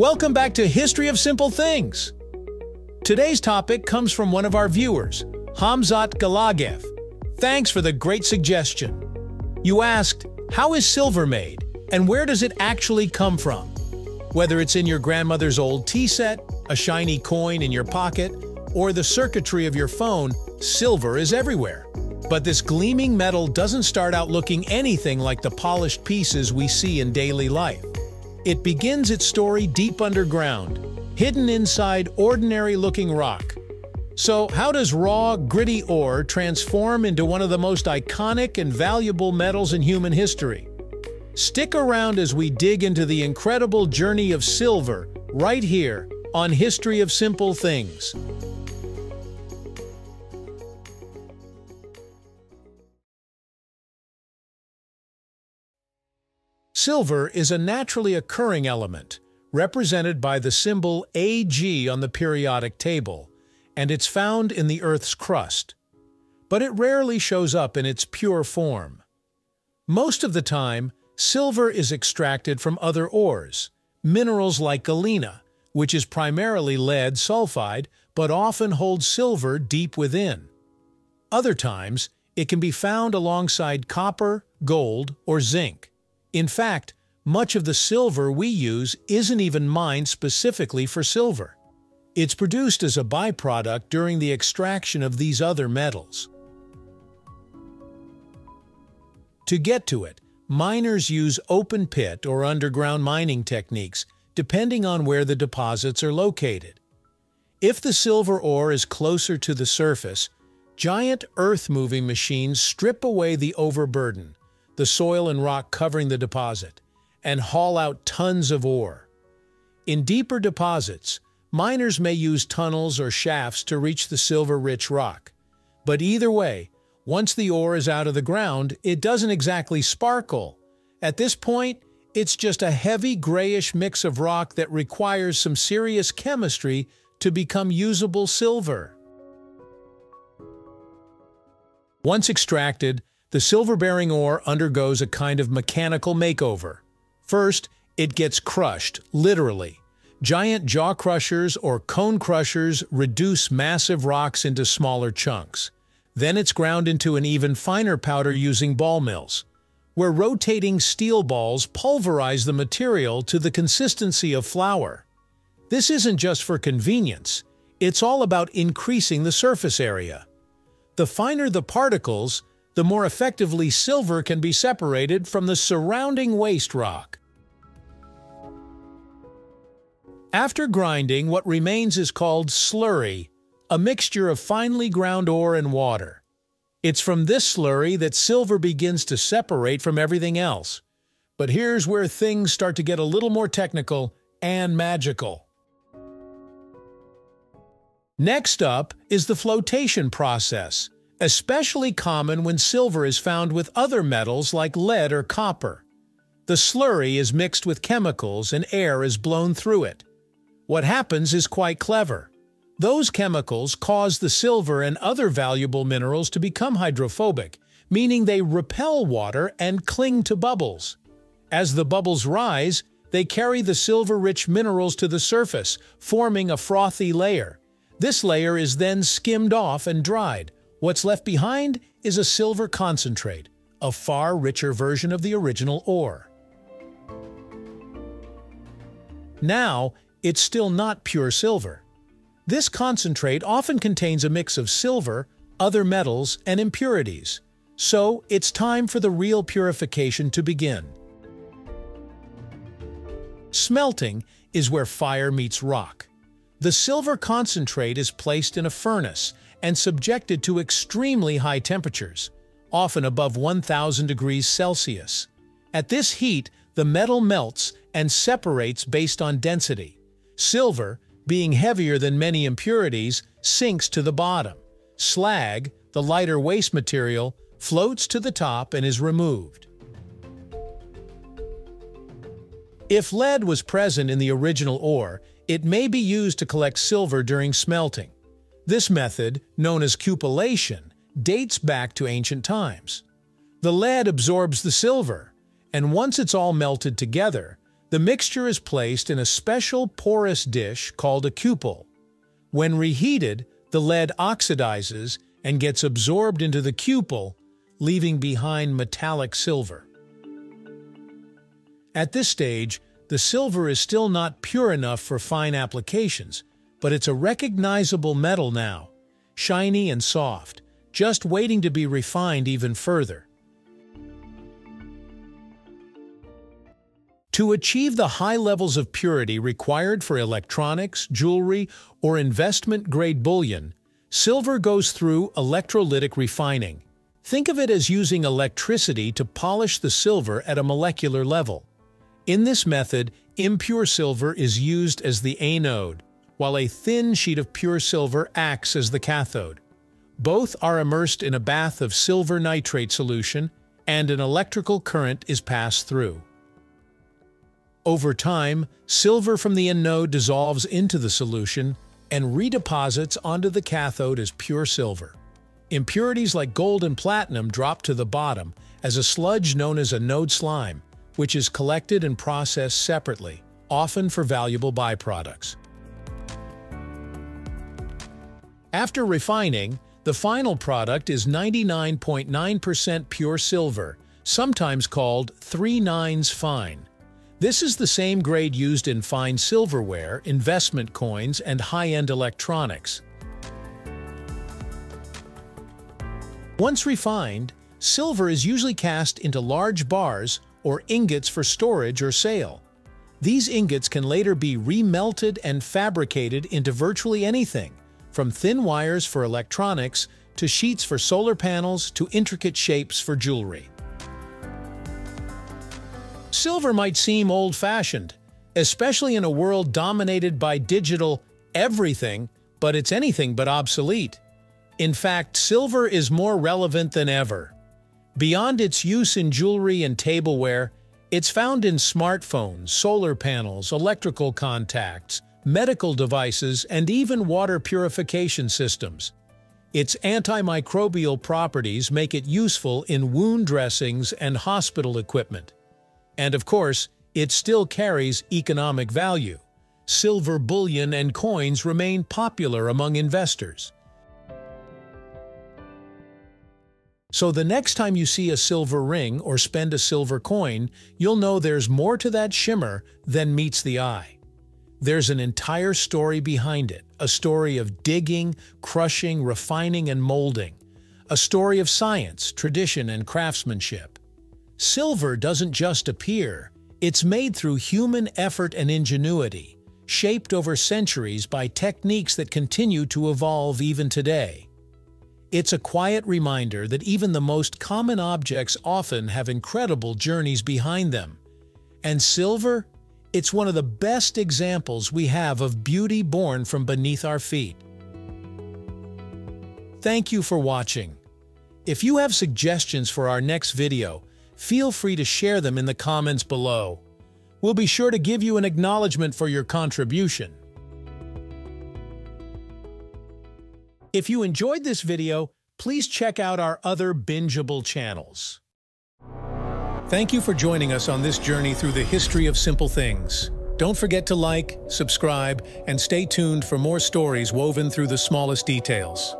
Welcome back to History of Simple Things. Today's topic comes from one of our viewers, Hamzat Galagev. Thanks for the great suggestion. You asked, how is silver made, and where does it actually come from? Whether it's in your grandmother's old tea set, a shiny coin in your pocket, or the circuitry of your phone, silver is everywhere. But this gleaming metal doesn't start out looking anything like the polished pieces we see in daily life. It begins its story deep underground, hidden inside ordinary-looking rock. So how does raw, gritty ore transform into one of the most iconic and valuable metals in human history? Stick around as we dig into the incredible journey of silver right here on History of Simple Things. Silver is a naturally occurring element, represented by the symbol Ag on the periodic table, and it's found in the Earth's crust. But it rarely shows up in its pure form. Most of the time, silver is extracted from other ores, minerals like galena, which is primarily lead sulfide but often holds silver deep within. Other times, it can be found alongside copper, gold, or zinc. In fact, much of the silver we use isn't even mined specifically for silver. It's produced as a byproduct during the extraction of these other metals. To get to it, miners use open pit or underground mining techniques, depending on where the deposits are located. If the silver ore is closer to the surface, giant earth-moving machines strip away the overburden, the soil and rock covering the deposit, and haul out tons of ore. In deeper deposits, miners may use tunnels or shafts to reach the silver-rich rock. But either way, once the ore is out of the ground, it doesn't exactly sparkle. At this point, it's just a heavy grayish mix of rock that requires some serious chemistry to become usable silver. Once extracted, the silver-bearing ore undergoes a kind of mechanical makeover. First, it gets crushed, literally. Giant jaw crushers or cone crushers reduce massive rocks into smaller chunks. Then it's ground into an even finer powder using ball mills, where rotating steel balls pulverize the material to the consistency of flour. This isn't just for convenience. It's all about increasing the surface area. The finer the particles, the more effectively silver can be separated from the surrounding waste rock. After grinding, what remains is called slurry, a mixture of finely ground ore and water. It's from this slurry that silver begins to separate from everything else. But here's where things start to get a little more technical and magical. Next up is the flotation process, especially common when silver is found with other metals like lead or copper. The slurry is mixed with chemicals and air is blown through it. What happens is quite clever. Those chemicals cause the silver and other valuable minerals to become hydrophobic, meaning they repel water and cling to bubbles. As the bubbles rise, they carry the silver-rich minerals to the surface, forming a frothy layer. This layer is then skimmed off and dried. What's left behind is a silver concentrate, a far richer version of the original ore. Now, it's still not pure silver. This concentrate often contains a mix of silver, other metals, and impurities. So, it's time for the real purification to begin. Smelting is where fire meets rock. The silver concentrate is placed in a furnace and subjected to extremely high temperatures, often above 1,000 degrees Celsius. At this heat, the metal melts and separates based on density. Silver, being heavier than many impurities, sinks to the bottom. Slag, the lighter waste material, floats to the top and is removed. If lead was present in the original ore, it may be used to collect silver during smelting. This method, known as cupellation, dates back to ancient times. The lead absorbs the silver, and once it's all melted together, The mixture is placed in a special porous dish called a cupel. When reheated, the lead oxidizes and gets absorbed into the cupel, leaving behind metallic silver. At this stage, the silver is still not pure enough for fine applications, but it's a recognizable metal now, shiny and soft, just waiting to be refined even further. To achieve the high levels of purity required for electronics, jewelry, or investment-grade bullion, silver goes through electrolytic refining. Think of it as using electricity to polish the silver at a molecular level. In this method, impure silver is used as the anode, while a thin sheet of pure silver acts as the cathode. Both are immersed in a bath of silver nitrate solution, and an electrical current is passed through. Over time, silver from the anode dissolves into the solution and redeposits onto the cathode as pure silver. Impurities like gold and platinum drop to the bottom as a sludge known as anode slime, which is collected and processed separately, often for valuable byproducts. After refining, the final product is 99.9% pure silver, sometimes called 3/9 fine. This is the same grade used in fine silverware, investment coins, and high-end electronics. Once refined, silver is usually cast into large bars or ingots for storage or sale. These ingots can later be remelted and fabricated into virtually anything, from thin wires for electronics to sheets for solar panels to intricate shapes for jewelry. Silver might seem old-fashioned, especially in a world dominated by digital everything, but it's anything but obsolete. In fact, silver is more relevant than ever. Beyond its use in jewelry and tableware, it's found in smartphones, solar panels, electrical contacts, medical devices, and even water purification systems. Its antimicrobial properties make it useful in wound dressings and hospital equipment. And of course, it still carries economic value. Silver bullion and coins remain popular among investors. So the next time you see a silver ring or spend a silver coin, you'll know there's more to that shimmer than meets the eye. There's an entire story behind it, a story of digging, crushing, refining, and molding, a story of science, tradition, and craftsmanship. Silver doesn't just appear, it's made through human effort and ingenuity, shaped over centuries by techniques that continue to evolve even today. It's a quiet reminder that even the most common objects often have incredible journeys behind them. And silver? It's one of the best examples we have of beauty born from beneath our feet. Thank you for watching. If you have suggestions for our next video, feel free to share them in the comments below. We'll be sure to give you an acknowledgement for your contribution. If you enjoyed this video, please check out our other bingeable channels. Thank you for joining us on this journey through the history of simple things. Don't forget to like, subscribe, and stay tuned for more stories woven through the smallest details.